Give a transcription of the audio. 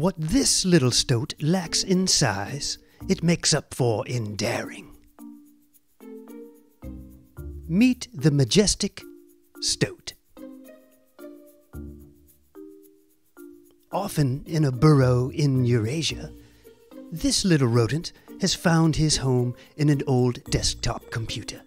What this little stoat lacks in size, it makes up for in daring. Meet the majestic stoat. Often in a burrow in Eurasia, this little rodent has found his home in an old desktop computer.